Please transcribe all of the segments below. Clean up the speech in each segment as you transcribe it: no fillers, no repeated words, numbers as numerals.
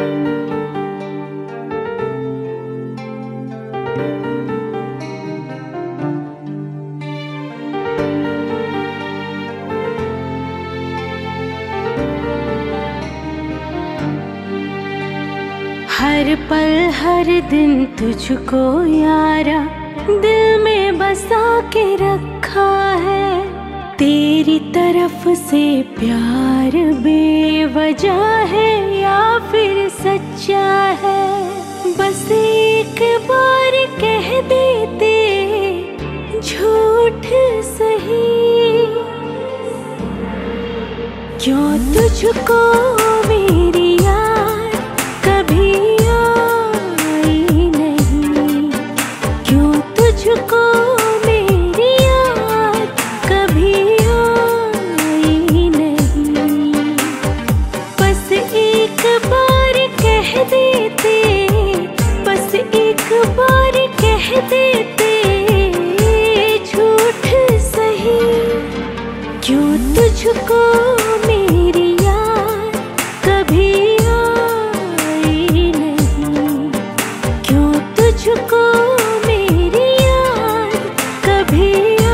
हर पल हर दिन तुझको यारा दिल में बसा के रखा है। तेरी तरफ से प्यार बेवजह है या फिर सच्चा है। बस एक बार कह देते झूठ सही, क्यों तुझको मेरी याद कभी आई नहीं, क्यों तुझको मेरी याद कभी आई नहीं। बस एक बार कह देते, बस एक बार कह देते क्यों तुझको मेरी याद कभी आई नहीं, क्यों तुझको मेरी याद कभी आई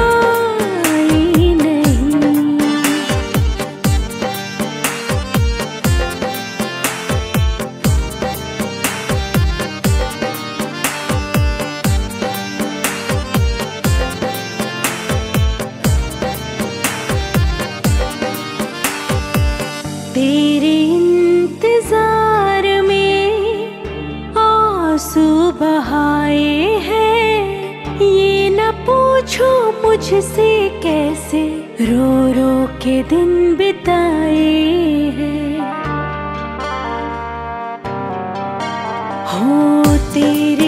तेरे इंतजार में आंसू बहाए हैं। ये न पूछो मुझसे कैसे रो रो के दिन बिताए हैं। हो तेरे